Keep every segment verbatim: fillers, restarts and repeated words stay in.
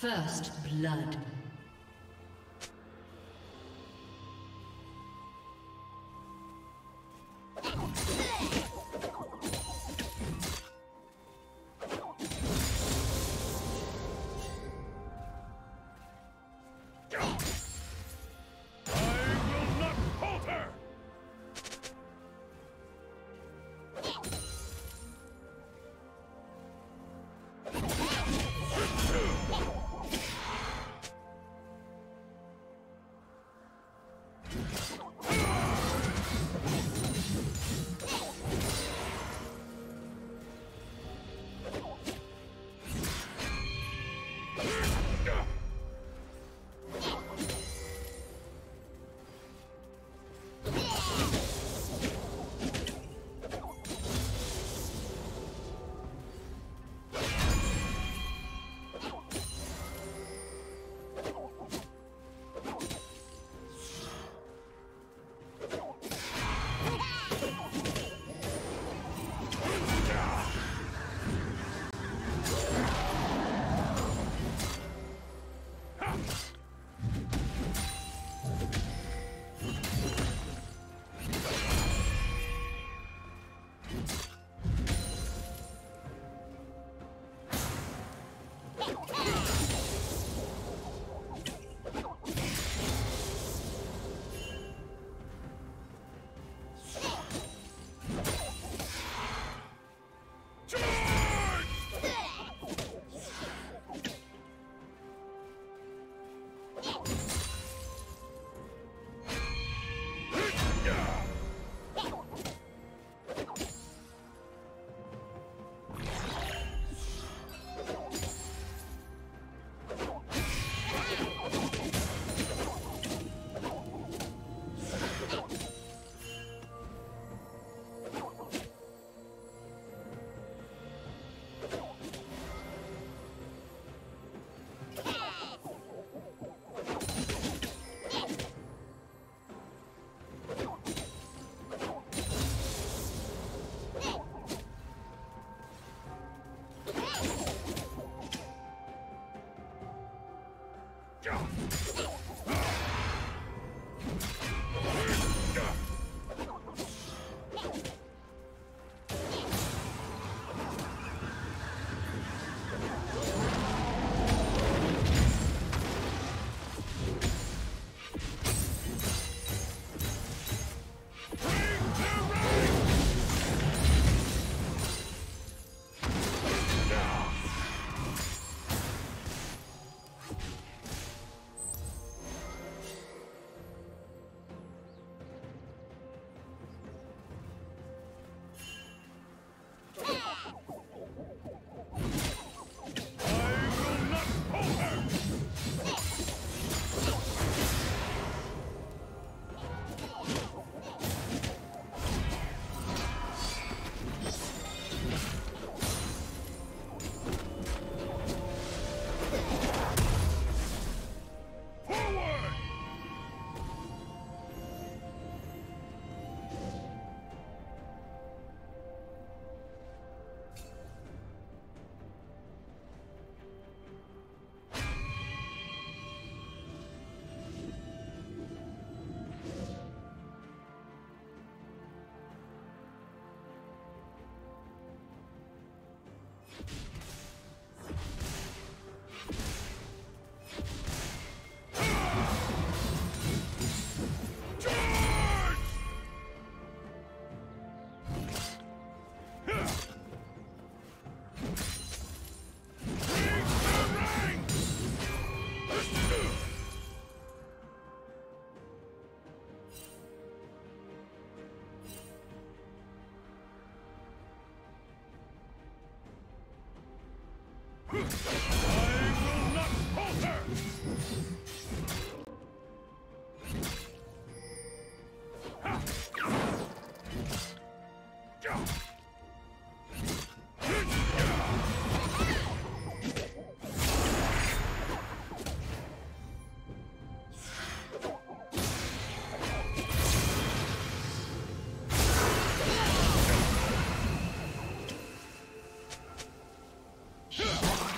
First blood.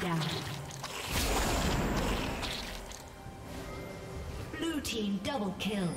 Yeah. kill.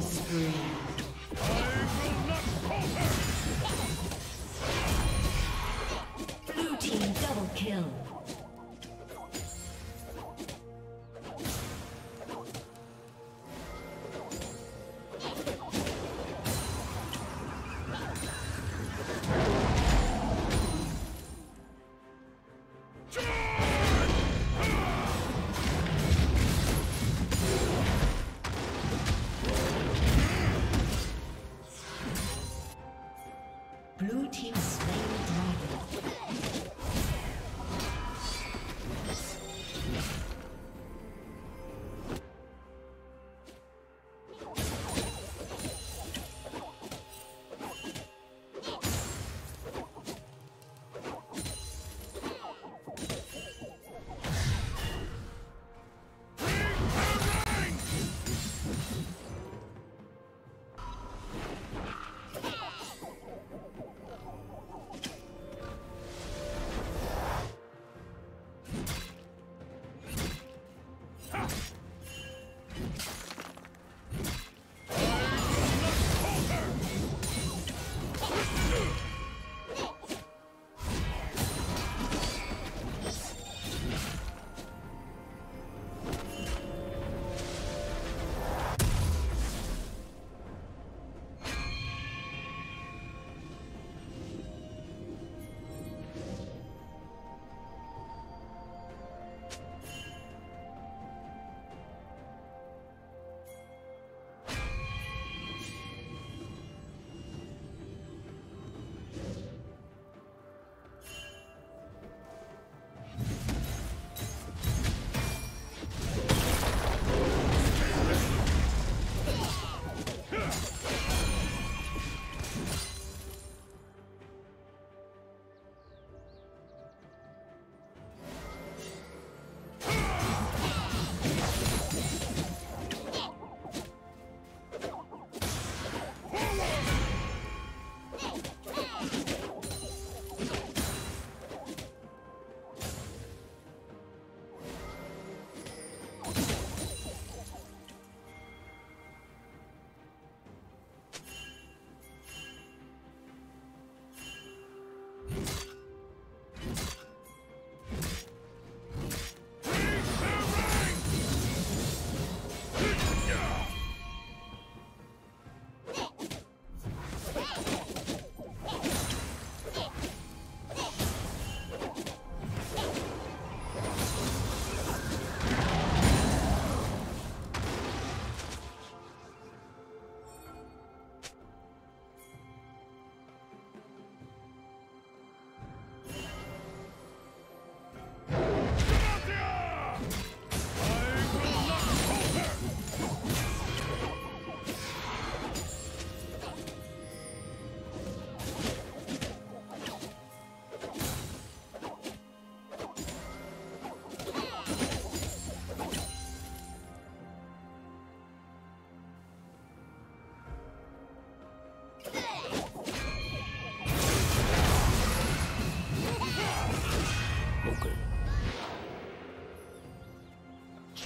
Spree. Blue team slain the dragon.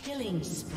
Killing spree.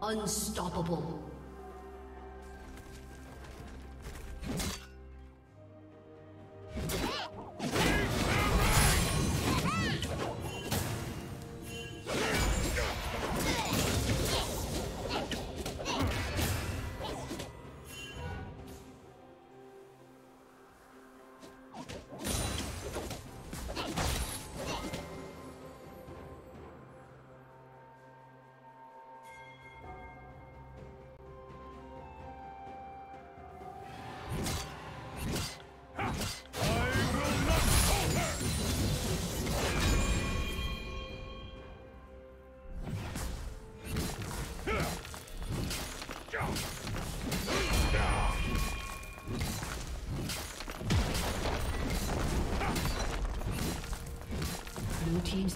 Unstoppable. Blue team's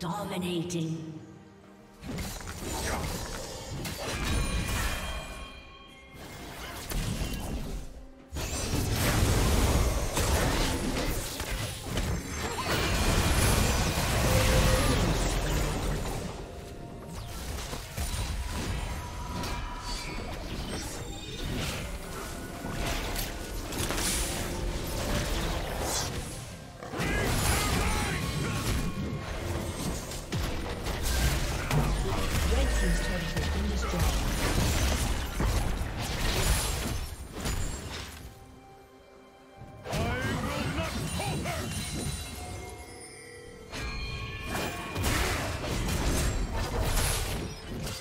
Dominating.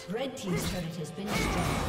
Red team's turret has been destroyed.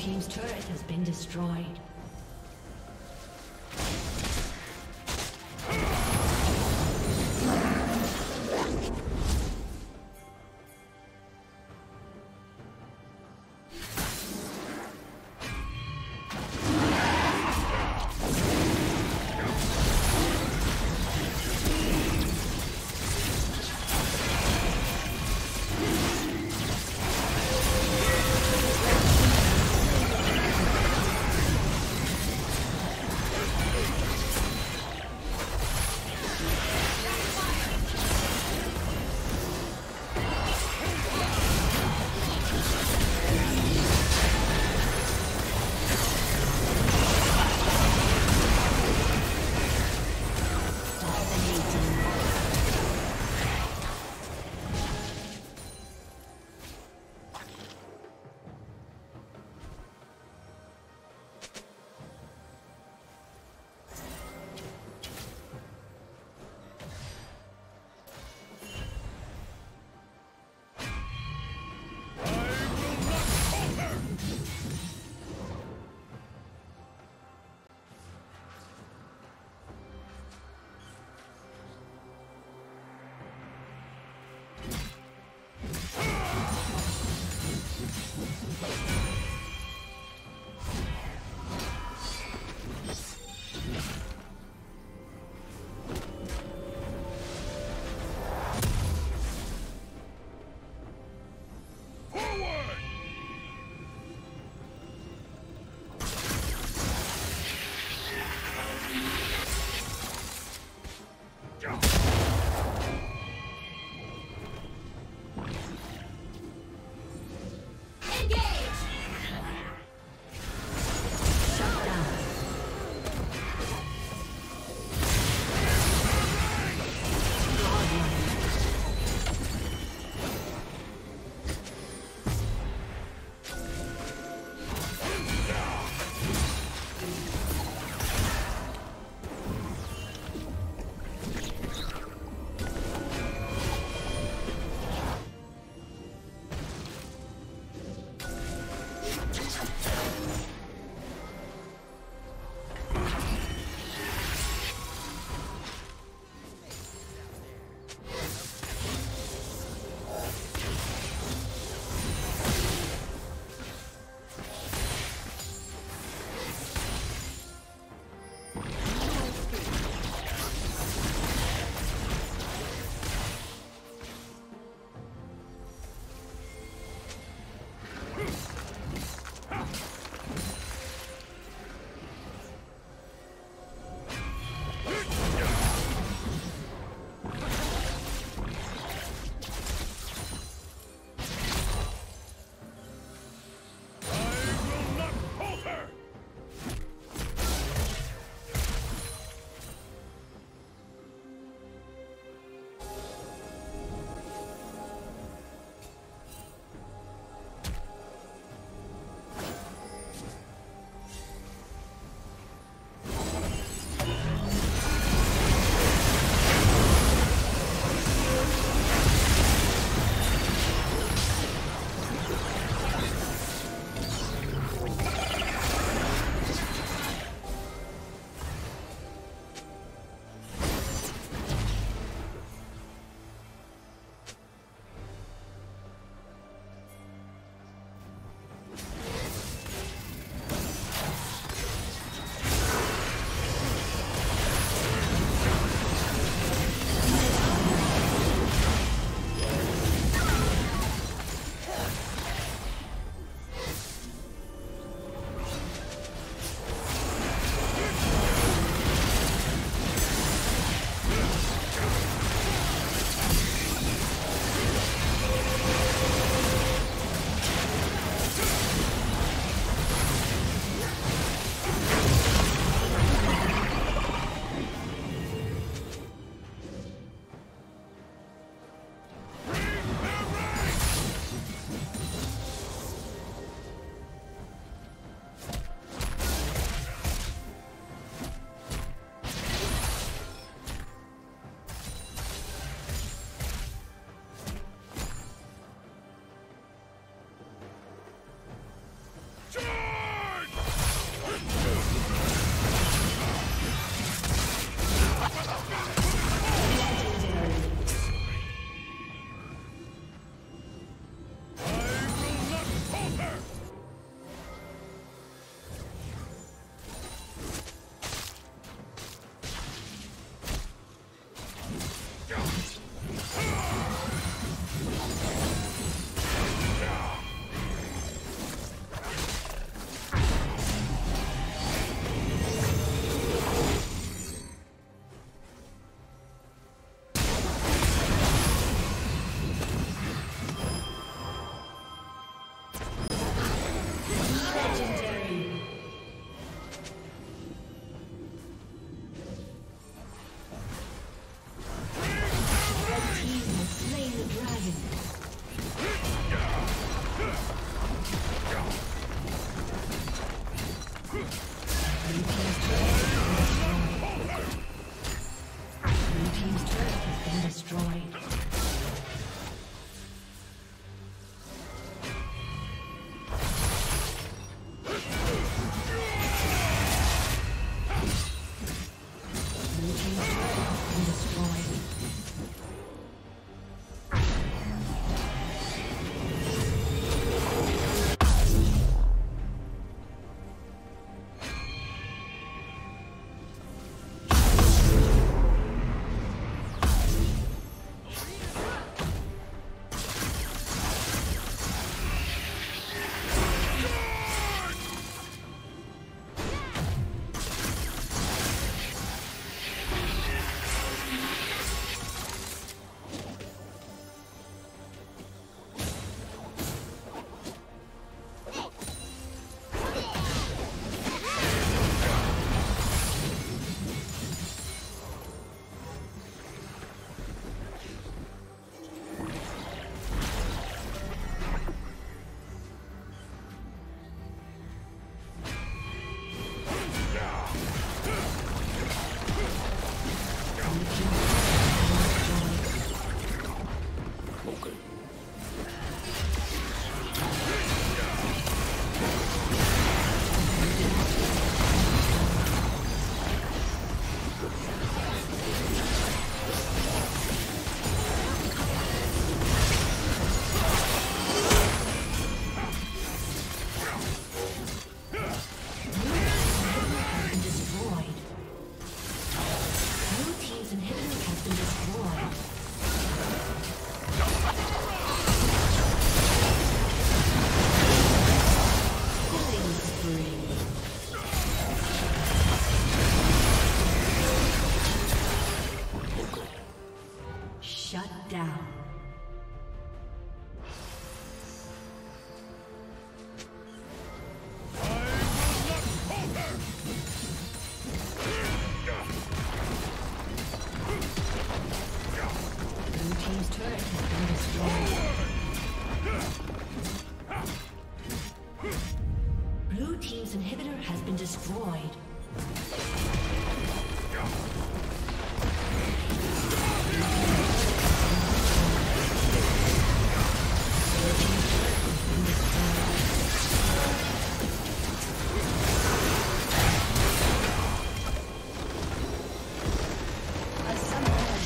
team's turret has been destroyed.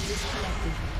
Disconnected.